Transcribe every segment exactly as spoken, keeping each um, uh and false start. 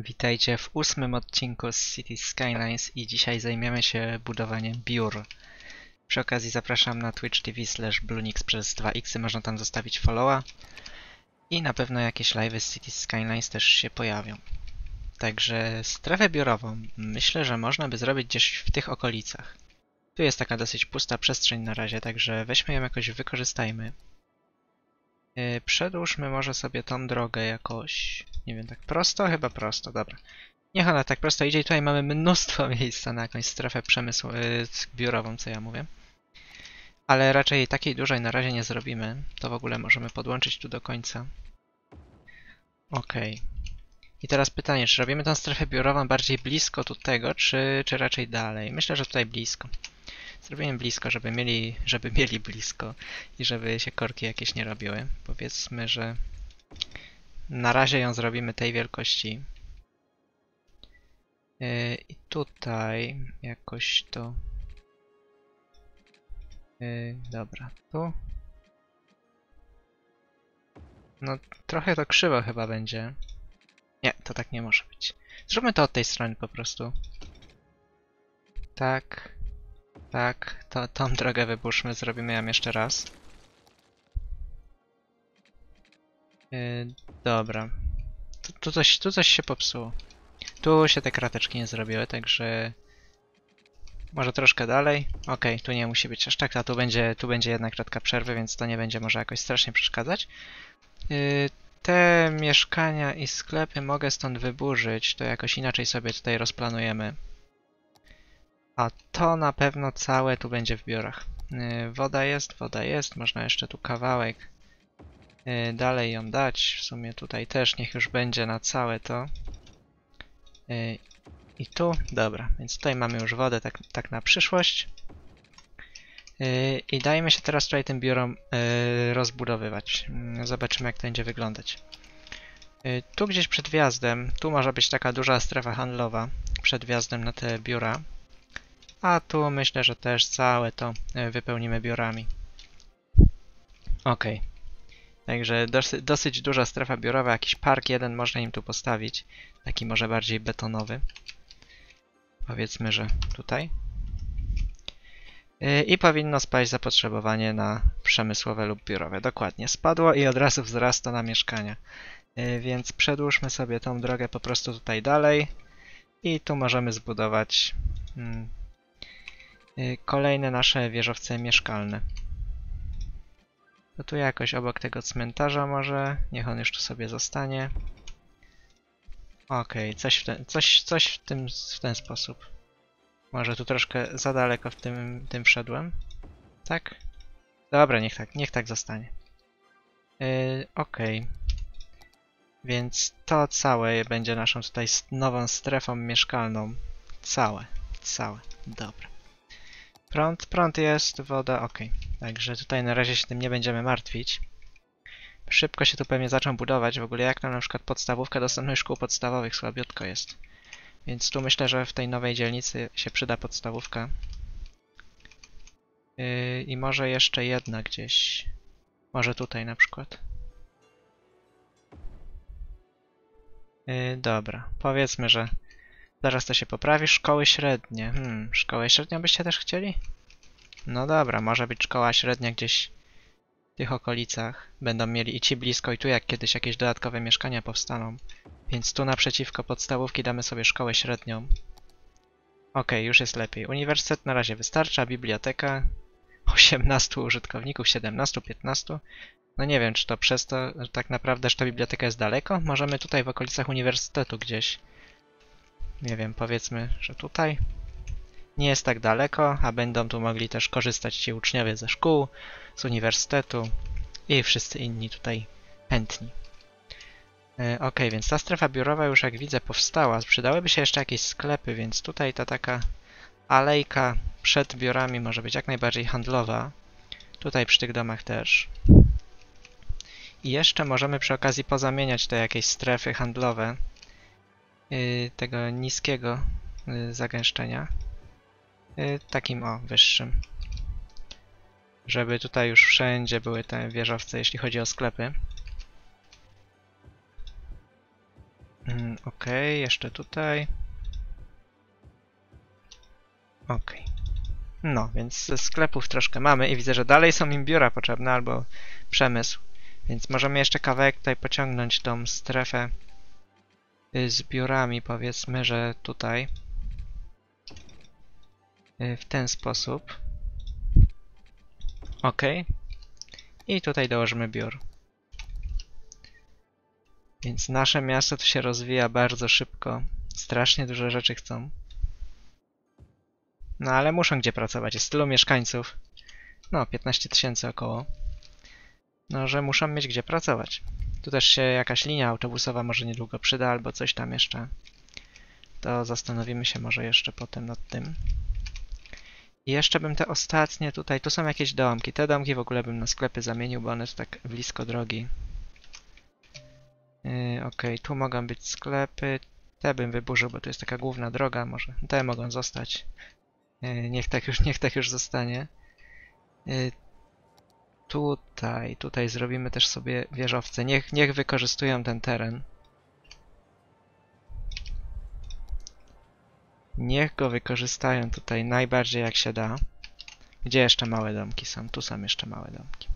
Witajcie w ósmym odcinku z Cities: Skylines i dzisiaj zajmiemy się budowaniem biur. Przy okazji zapraszam na twitch kropka t v slash blunixx przez dwa iksy, można tam zostawić followa. I na pewno jakieś live'y z Cities: Skylines też się pojawią. Także strefę biurową myślę, że można by zrobić gdzieś w tych okolicach. Tu jest taka dosyć pusta przestrzeń na razie, także weźmy ją jakoś, wykorzystajmy. Yy, przedłużmy może sobie tą drogę jakoś, nie wiem, tak prosto? Chyba prosto, dobra. Niech ona tak prosto idzie i tutaj mamy mnóstwo miejsca na jakąś strefę przemysłu, yy, biurową, co ja mówię. Ale raczej takiej dużej na razie nie zrobimy. To w ogóle możemy podłączyć tu do końca. Okej. Okay. I teraz pytanie, czy robimy tą strefę biurową bardziej blisko tu tego, czy, czy raczej dalej? Myślę, że tutaj blisko. Zrobimy blisko, żeby mieli, żeby mieli blisko i żeby się korki jakieś nie robiły. Powiedzmy, że na razie ją zrobimy tej wielkości. Yy, I tutaj jakoś to... Yy, dobra, tu. No trochę to krzywo chyba będzie. Nie, to tak nie może być. Zróbmy to od tej strony po prostu. Tak. Tak, to tą drogę wybuszmy, zrobimy ją jeszcze raz. Yy, dobra. Tu, tu, coś, tu coś się popsuło. Tu się te krateczki nie zrobiły, także... Może troszkę dalej. Okej, okay, tu nie musi być aż tak, a tu będzie, tu będzie jedna kratka przerwy, więc to nie będzie może jakoś strasznie przeszkadzać. Yy, Te mieszkania i sklepy mogę stąd wyburzyć, to jakoś inaczej sobie tutaj rozplanujemy. A to na pewno całe tu będzie w biurach. Yy, woda jest, woda jest, można jeszcze tu kawałek yy, dalej ją dać. W sumie tutaj też niech już będzie na całe to. Yy, I tu, dobra, więc tutaj mamy już wodę tak, tak na przyszłość. I dajmy się teraz tutaj tym biurom yy, rozbudowywać. Zobaczymy, jak to będzie wyglądać. Yy, tu gdzieś przed wjazdem, tu może być taka duża strefa handlowa przed wjazdem na te biura. A tu myślę, że też całe to wypełnimy biurami. Ok. Także dosy, dosyć duża strefa biurowa, jakiś park jeden można im tu postawić. Taki może bardziej betonowy. Powiedzmy, że tutaj. I powinno spaść zapotrzebowanie na przemysłowe lub biurowe. Dokładnie, spadło i od razu wzrasta na mieszkania. Więc przedłużmy sobie tą drogę po prostu tutaj dalej. I tu możemy zbudować hmm, kolejne nasze wieżowce mieszkalne. To tu jakoś obok tego cmentarza może. Niech on już tu sobie zostanie. Okej, okay, coś, w ten, coś, coś w, tym, w ten sposób. Może tu troszkę za daleko w tym, tym wszedłem. Tak? Dobra, niech tak, niech tak zostanie. Yy, Okej. Okay. Więc to całe będzie naszą tutaj nową strefą mieszkalną. Całe, całe. Dobra. Prąd, prąd jest, woda, okej. Okay. Także tutaj na razie się tym nie będziemy martwić. Szybko się tu pewnie zaczną budować. W ogóle jak nam na przykład podstawówka dostępnych szkół podstawowych słabiutko jest. Więc tu myślę, że w tej nowej dzielnicy się przyda podstawówka. Yy, I może jeszcze jedna gdzieś. Może tutaj na przykład. Yy, dobra, powiedzmy, że zaraz to się poprawi. Szkoły średnie. Hmm, szkołę średnią byście też chcieli? No dobra, może być szkoła średnia gdzieś w tych okolicach. Będą mieli i ci blisko, i tu jak kiedyś jakieś dodatkowe mieszkania powstaną. Więc tu naprzeciwko podstawówki damy sobie szkołę średnią. Ok, już jest lepiej. Uniwersytet na razie wystarcza, biblioteka. osiemnastu użytkowników, siedemnaście, piętnaście. No nie wiem, czy to przez to tak naprawdę, że ta biblioteka jest daleko. Możemy tutaj w okolicach uniwersytetu gdzieś. Nie wiem, powiedzmy, że tutaj. Nie jest tak daleko, a będą tu mogli też korzystać ci uczniowie ze szkół, z uniwersytetu i wszyscy inni tutaj chętni. Ok, więc ta strefa biurowa już jak widzę powstała. Przydałyby się jeszcze jakieś sklepy, więc tutaj ta taka alejka przed biurami może być jak najbardziej handlowa. Tutaj przy tych domach też. I jeszcze możemy przy okazji pozamieniać te jakieś strefy handlowe yy, tego niskiego yy, zagęszczenia yy, takim o wyższym. Żeby tutaj już wszędzie były te wieżowce, jeśli chodzi o sklepy. Mm, ok, jeszcze tutaj. Ok. No, więc ze sklepów troszkę mamy i widzę, że dalej są im biura potrzebne albo przemysł. Więc możemy jeszcze kawałek tutaj pociągnąć tą strefę z biurami, powiedzmy, że tutaj. W ten sposób. Ok. I tutaj dołożymy biur. Więc nasze miasto tu się rozwija bardzo szybko. Strasznie dużo rzeczy chcą. No ale muszą gdzie pracować. Jest tylu mieszkańców. No, piętnaście tysięcy około. No, że muszą mieć gdzie pracować. Tu też się jakaś linia autobusowa może niedługo przyda, albo coś tam jeszcze. To zastanowimy się może jeszcze potem nad tym. I jeszcze bym te ostatnie tutaj... Tu są jakieś domki. Te domki w ogóle bym na sklepy zamienił, bo one są tak blisko drogi. Yy, ok, tu mogą być sklepy. Te bym wyburzył, bo tu jest taka główna droga może. Te mogą zostać. Yy, niech tak już, niech tak już zostanie. Yy, tutaj, tutaj zrobimy też sobie wieżowce. Niech, niech wykorzystują ten teren. Niech go wykorzystają tutaj najbardziej jak się da. Gdzie jeszcze małe domki są? Tu są jeszcze małe domki.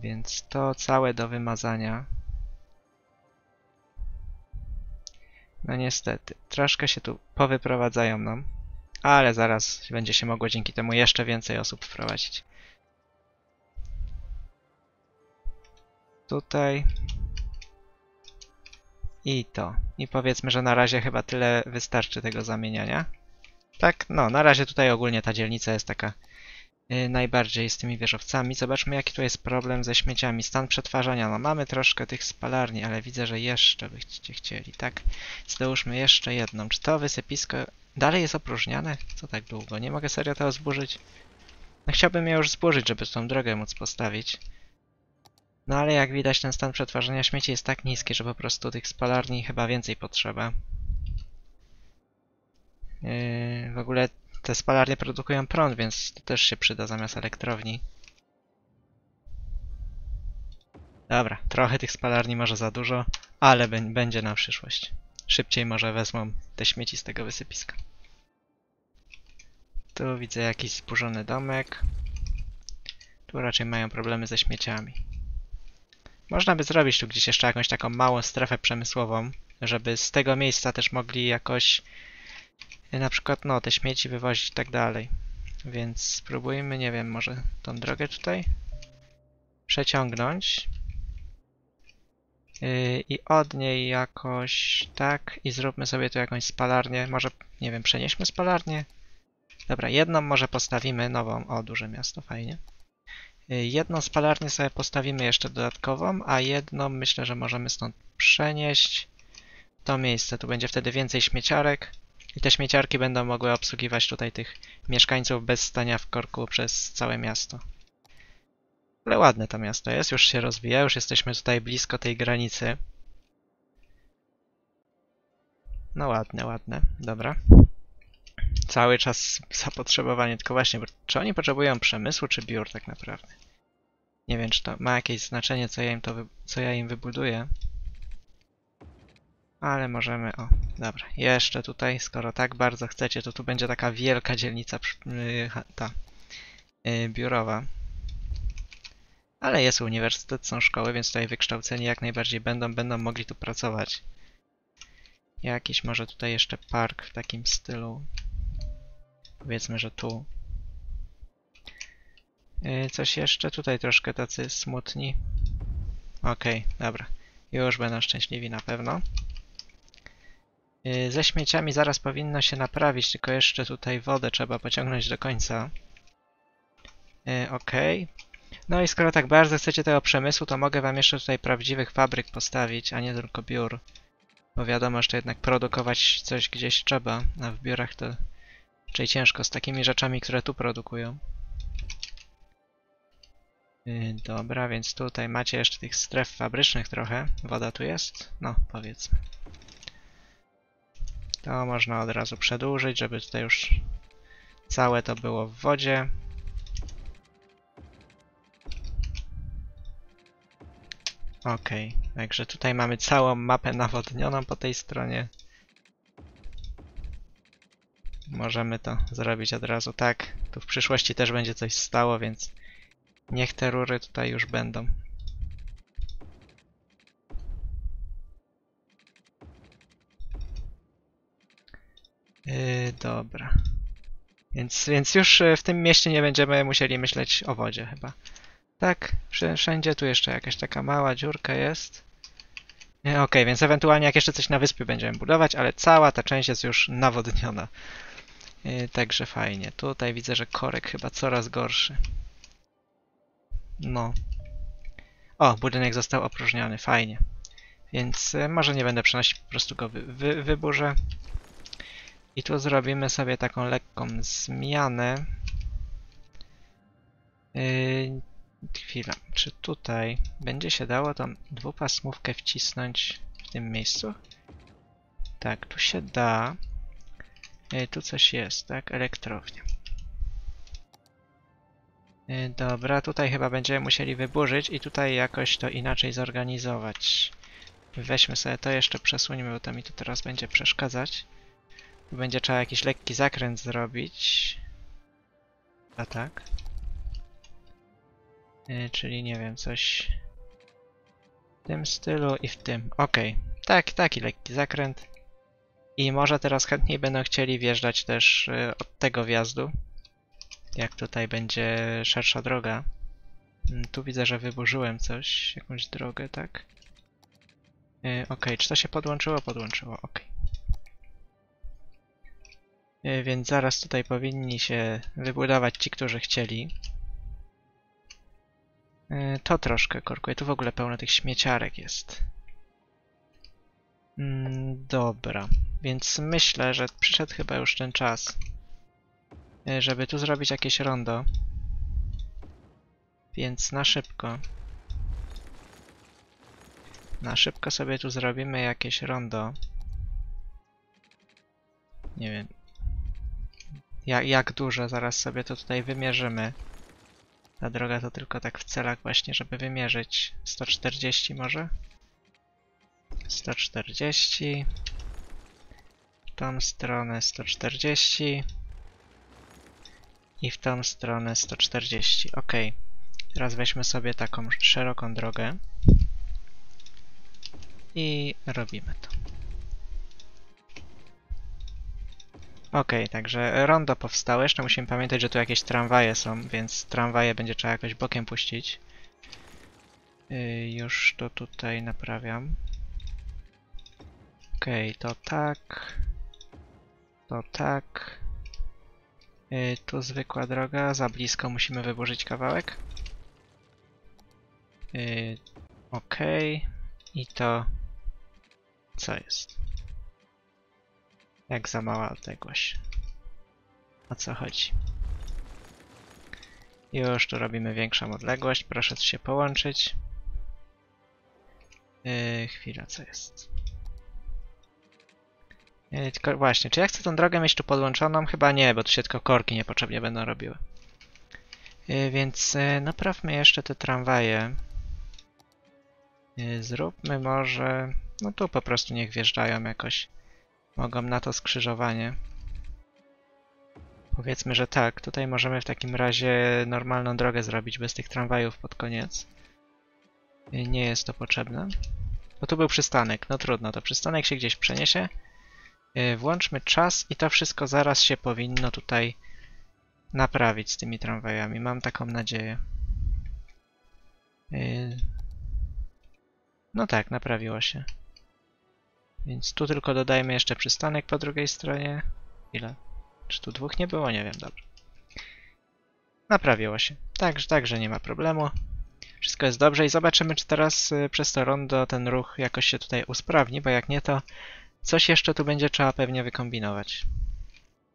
Więc to całe do wymazania. No niestety, troszkę się tu powyprowadzają nam. Ale zaraz będzie się mogło dzięki temu jeszcze więcej osób wprowadzić. Tutaj. I to. I powiedzmy, że na razie chyba tyle wystarczy tego zamieniania. Tak, no na razie tutaj ogólnie ta dzielnica jest taka yy, najbardziej z tymi wieżowcami. Zobaczmy, jaki tu jest problem ze śmieciami. Stan przetwarzania. No mamy troszkę tych spalarni, ale widzę, że jeszcze byście chcieli. Tak, załóżmy jeszcze jedną. Czy to wysypisko dalej jest opróżniane? Co tak długo? Nie mogę serio tego zburzyć. No chciałbym je już zburzyć, żeby tą drogę móc postawić. No ale jak widać, ten stan przetwarzania śmieci jest tak niski, że po prostu tych spalarni chyba więcej potrzeba. Yy, w ogóle te spalarnie produkują prąd, więc to też się przyda zamiast elektrowni. Dobra, trochę tych spalarni może za dużo, ale będzie na przyszłość. Szybciej może wezmą te śmieci z tego wysypiska. Tu widzę jakiś zburzony domek. Tu raczej mają problemy ze śmieciami. Można by zrobić tu gdzieś jeszcze jakąś taką małą strefę przemysłową, żeby z tego miejsca też mogli jakoś na przykład no, te śmieci wywozić i tak dalej. Więc spróbujmy, nie wiem, może tą drogę tutaj przeciągnąć yy, i od niej jakoś tak i zróbmy sobie tu jakąś spalarnię. Może, nie wiem, przenieśmy spalarnię. Dobra, jedną może postawimy nową. O, duże miasto, fajnie. Jedną spalarnię sobie postawimy jeszcze dodatkową, a jedną myślę, że możemy stąd przenieść w to miejsce. Tu będzie wtedy więcej śmieciarek i te śmieciarki będą mogły obsługiwać tutaj tych mieszkańców bez stania w korku przez całe miasto. Ale ładne to miasto jest, już się rozwija, już jesteśmy tutaj blisko tej granicy. No ładne, ładne, dobra. Cały czas zapotrzebowanie, tylko właśnie, czy oni potrzebują przemysłu, czy biur tak naprawdę? Nie wiem, czy to ma jakieś znaczenie, co ja im, to wy... co ja im wybuduję. Ale możemy, o, dobra, jeszcze tutaj, skoro tak bardzo chcecie, to tu będzie taka wielka dzielnica yy, ta, yy, biurowa. Ale jest uniwersytet, są szkoły, więc tutaj wykształceni jak najbardziej będą, będą mogli tu pracować. Jakiś może tutaj jeszcze park w takim stylu. Powiedzmy, że tu. Yy, coś jeszcze? Tutaj troszkę tacy smutni. Okej, okay, dobra. Już będą szczęśliwi na pewno. Yy, ze śmieciami zaraz powinno się naprawić, tylko jeszcze tutaj wodę trzeba pociągnąć do końca. Yy, Okej. Okay. No i skoro tak bardzo chcecie tego przemysłu, to mogę wam jeszcze tutaj prawdziwych fabryk postawić, a nie tylko biur. Bo wiadomo, że to jednak produkować coś gdzieś trzeba, a w biurach to... Czyli ciężko z takimi rzeczami, które tu produkują. Yy, dobra, więc tutaj macie jeszcze tych stref fabrycznych trochę. Woda tu jest? No, powiedzmy. To można od razu przedłużyć, żeby tutaj już całe to było w wodzie. Okej, okay. Także tutaj mamy całą mapę nawodnioną po tej stronie. Możemy to zrobić od razu tak. Tu w przyszłości też będzie coś stało, więc niech te rury tutaj już będą. Yy, dobra. Więc, więc już w tym mieście nie będziemy musieli myśleć o wodzie chyba. Tak, wszędzie tu jeszcze jakaś taka mała dziurka jest. Okej, okay, więc ewentualnie jak jeszcze coś na wyspie będziemy budować, ale cała ta część jest już nawodniona. Yy, także fajnie. Tutaj widzę, że korek chyba coraz gorszy. No. O, budynek został opróżniony. Fajnie. Więc yy, może nie będę przenosić, po prostu go wy wy wyburzę. I tu zrobimy sobie taką lekką zmianę. Yy, chwila, czy tutaj będzie się dało tą dwupasmówkę wcisnąć w tym miejscu? Tak, tu się da. Yy, tu coś jest, tak? Elektrownia. Yy, dobra, tutaj chyba będziemy musieli wyburzyć i tutaj jakoś to inaczej zorganizować. Weźmy sobie to jeszcze, przesuńmy, bo to mi tu teraz będzie przeszkadzać. Będzie trzeba jakiś lekki zakręt zrobić. A tak. Yy, czyli nie wiem, coś w tym stylu i w tym. Okej. Okay. Tak, taki lekki zakręt. I może teraz chętniej będą chcieli wjeżdżać też yy, od tego wjazdu. Jak tutaj będzie szersza droga. Yy, tu widzę, że wyburzyłem coś. Jakąś drogę, tak? Yy, Okej, okay. Czy to się podłączyło? Podłączyło, okej. Okay. Więc zaraz tutaj powinni się wybudować ci, którzy chcieli. To troszkę korkuje. Tu w ogóle pełno tych śmieciarek jest. Dobra. Więc myślę, że przyszedł chyba już ten czas, żeby tu zrobić jakieś rondo. Więc na szybko. Na szybko sobie tu zrobimy jakieś rondo. Nie wiem. Jak, jak dużo, zaraz sobie to tutaj wymierzymy. Ta droga to tylko tak w celach właśnie, żeby wymierzyć. sto czterdzieści może? sto czterdzieści. W tą stronę sto czterdzieści. I w tą stronę sto czterdzieści. Ok. Teraz weźmy sobie taką szeroką drogę. I robimy to. Okej, okay, także rondo powstało. Jeszcze musimy pamiętać, że tu jakieś tramwaje są, więc tramwaje będzie trzeba jakoś bokiem puścić. Yy, już to tutaj naprawiam. Okej, okay, to tak. To tak. Yy, tu zwykła droga. Za blisko musimy wyburzyć kawałek. Yy, Okej. Okay. I to... Co jest? Jak za mała odległość. O co chodzi? Już tu robimy większą odległość. Proszę się połączyć. Yy, chwila, co jest? Yy, tylko właśnie, czy ja chcę tą drogę mieć tu podłączoną? Chyba nie, bo tu się tylko korki niepotrzebnie będą robiły. Yy, więc yy, naprawmy jeszcze te tramwaje. Yy, zróbmy może... No tu po prostu niech wjeżdżają jakoś. Mogą na to skrzyżowanie. Powiedzmy, że tak. Tutaj możemy w takim razie normalną drogę zrobić bez tych tramwajów pod koniec. Nie jest to potrzebne. Bo tu był przystanek. No trudno, to przystanek się gdzieś przeniesie. Włączmy czas i to wszystko zaraz się powinno tutaj naprawić z tymi tramwajami. Mam taką nadzieję. No tak, naprawiło się. Więc tu tylko dodajmy jeszcze przystanek po drugiej stronie. Ile? Czy tu dwóch nie było? Nie wiem, dobrze. Naprawiło się. Także, także nie ma problemu. Wszystko jest dobrze i zobaczymy, czy teraz y, przez to rondo ten ruch jakoś się tutaj usprawni, bo jak nie, to coś jeszcze tu będzie trzeba pewnie wykombinować.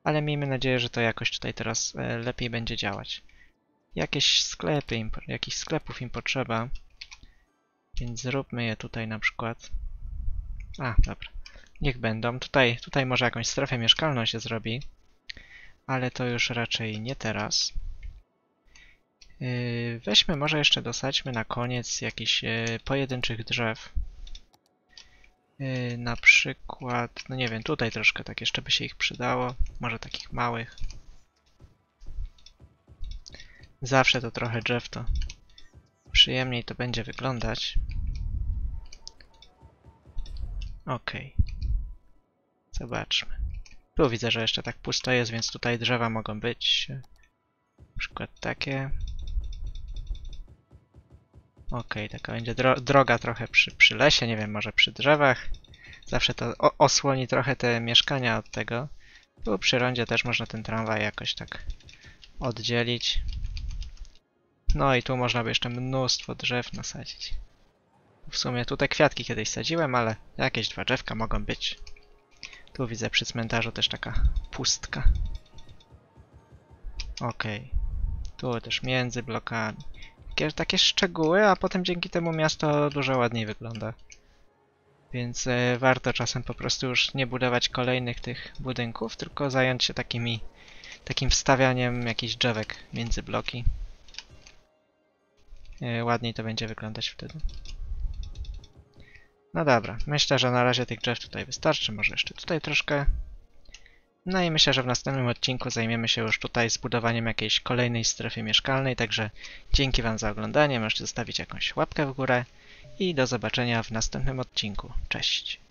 Ale miejmy nadzieję, że to jakoś tutaj teraz y, lepiej będzie działać. Jakieś sklepy, im, jakichś sklepów im potrzeba. Więc zróbmy je tutaj na przykład. A, dobra. Niech będą. Tutaj, tutaj może jakąś strefę mieszkalną się zrobi. Ale to już raczej nie teraz. Weźmy może jeszcze dosadźmy na koniec jakichś pojedynczych drzew. Na przykład, no nie wiem, tutaj troszkę tak jeszcze by się ich przydało. Może takich małych. Zawsze to trochę drzew to przyjemniej to będzie wyglądać. Ok. Zobaczmy. Tu widzę, że jeszcze tak pusto jest, więc tutaj drzewa mogą być. Na przykład takie. Ok, taka będzie dro droga trochę przy, przy lesie, nie wiem, może przy drzewach. Zawsze to osłoni trochę te mieszkania od tego. Tu przy rondzie też można ten tramwaj jakoś tak oddzielić. No i tu można by jeszcze mnóstwo drzew nasadzić. W sumie tutaj kwiatki kiedyś sadziłem, ale jakieś dwa drzewka mogą być. Tu widzę przy cmentarzu też taka pustka. Ok, tu też między blokami. Takie, takie szczegóły, a potem dzięki temu miasto dużo ładniej wygląda. Więc e, warto czasem po prostu już nie budować kolejnych tych budynków, tylko zająć się takimi, takim wstawianiem jakichś drzewek między bloki. E, ładniej to będzie wyglądać wtedy. No dobra, myślę, że na razie tych drzew tutaj wystarczy, może jeszcze tutaj troszkę. No i myślę, że w następnym odcinku zajmiemy się już tutaj zbudowaniem jakiejś kolejnej strefy mieszkalnej, także dzięki Wam za oglądanie, możecie zostawić jakąś łapkę w górę i do zobaczenia w następnym odcinku. Cześć!